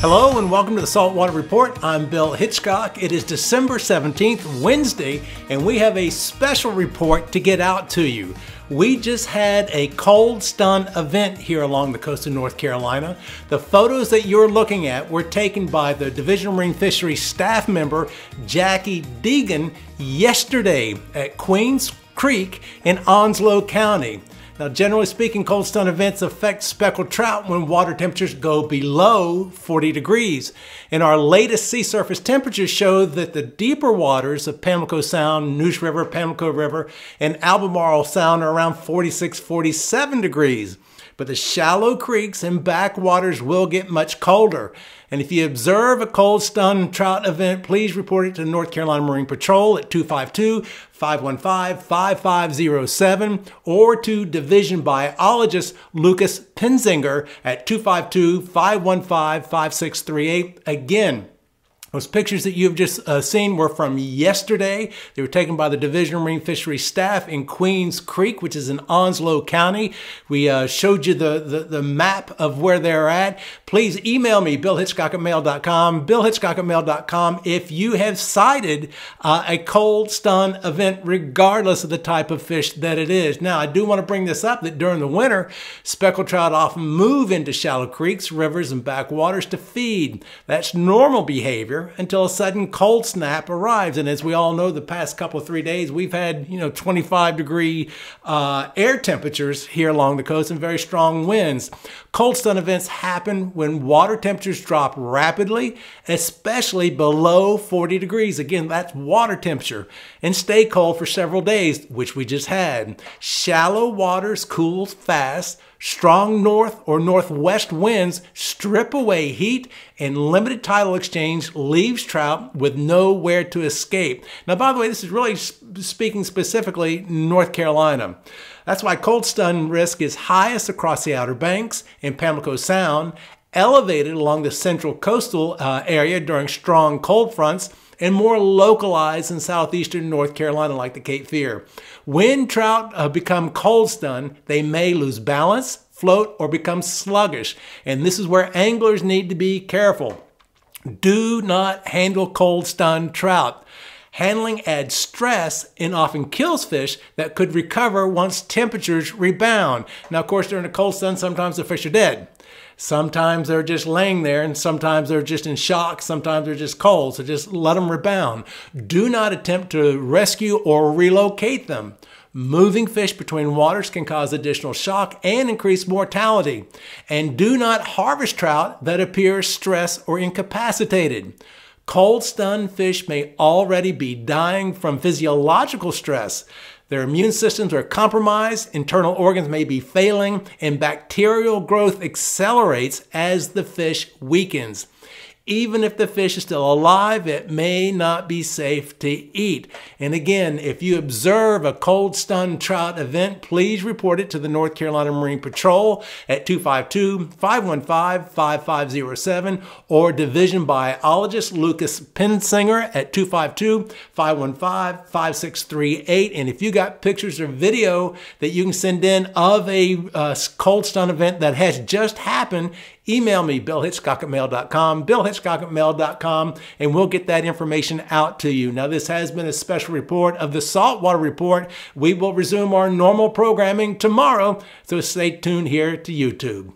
Hello and welcome to the Saltwater Report. I'm Bill Hitchcock. It is December 17th, Wednesday, and we have a special report to get out to you. We just had a cold stun event here along the coast of North Carolina. The photos that you're looking at were taken by the Division of Marine Fisheries staff member, Jacqui Degan, yesterday at Queen's Creek in Onslow County. Now, generally speaking, cold stun events affect speckled trout when water temperatures go below 40 degrees. And our latest sea surface temperatures show that the deeper waters of Pamlico Sound, Neuse River, Pamlico River, and Albemarle Sound are around 46, 47 degrees. But the shallow creeks and backwaters will get much colder. And if you observe a cold stun trout event, please report it to the North Carolina Marine Patrol at 252-515-5507 or to Division Biologist Lucas Pensinger at 252-515-5638. Again, those pictures that you've just seen were from yesterday. They were taken by the Division of Marine Fisheries staff in Queen's Creek, which is in Onslow County. We showed you the map of where they're at. Please email me, billhitchcock@mail.com, billhitchcock@mail.com, if you have sighted a cold stun event, regardless of the type of fish that it is. Now, I do want to bring this up that during the winter, speckled trout often move into shallow creeks, rivers, and backwaters to feed. That's normal behavior until a sudden cold snap arrives. And as we all know, the past couple of 3 days, we've had, 25-degree air temperatures here along the coast and very strong winds. Cold stun events happen when water temperatures drop rapidly, especially below 40 degrees. Again, that's water temperature, and stay cold for several days, which we just had. Shallow waters cool fast. Strong north or northwest winds strip away heat, and limited tidal exchange leaves trout with nowhere to escape. Now, by the way, this is really speaking specifically North Carolina. That's why cold stun risk is highest across the Outer Banks and Pamlico Sound, elevated along the central coastal area during strong cold fronts, and more localized in southeastern North Carolina like the Cape Fear. When trout become cold stun, they may lose balance, float, or become sluggish. And this is where anglers need to be careful. Do not handle cold stun trout. Handling adds stress and often kills fish that could recover once temperatures rebound. Now, of course, during a cold stun, sometimes the fish are dead. Sometimes they're just laying there, and sometimes they're just in shock. Sometimes they're just cold, so just let them rebound. Do not attempt to rescue or relocate them. Moving fish between waters can cause additional shock and increase mortality. And do not harvest trout that appear stressed or incapacitated. Cold stun fish may already be dying from physiological stress. Their immune systems are compromised, internal organs may be failing, and bacterial growth accelerates as the fish weakens. Even if the fish is still alive, it may not be safe to eat. And again, if you observe a cold stun trout event, please report it to the North Carolina Marine Patrol at 252-515-5507 or Division Biologist Lucas Pensinger at 252-515-5638. And if you got pictures or video that you can send in of a cold stun event that has just happened, email me, billhitchcock@mail.com, billhitchcock@mail.com, and we'll get that information out to you. Now, this has been a special report of the Saltwater Report. We will resume our normal programming tomorrow, so stay tuned here to YouTube.